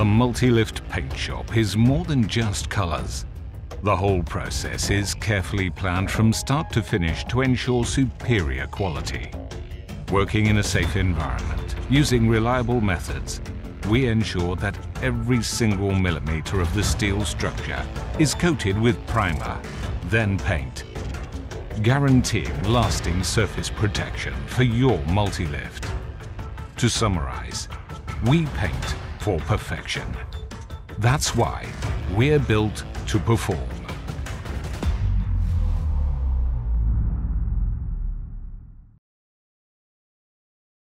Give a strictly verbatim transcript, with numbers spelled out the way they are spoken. The MULTILIFT paint shop is more than just colors. The whole process is carefully planned from start to finish to ensure superior quality. Working in a safe environment, using reliable methods, we ensure that every single millimeter of the steel structure is coated with primer, then paint, guaranteeing lasting surface protection for your MULTILIFT. To summarize, we paint for perfection. That's why we're built to perform.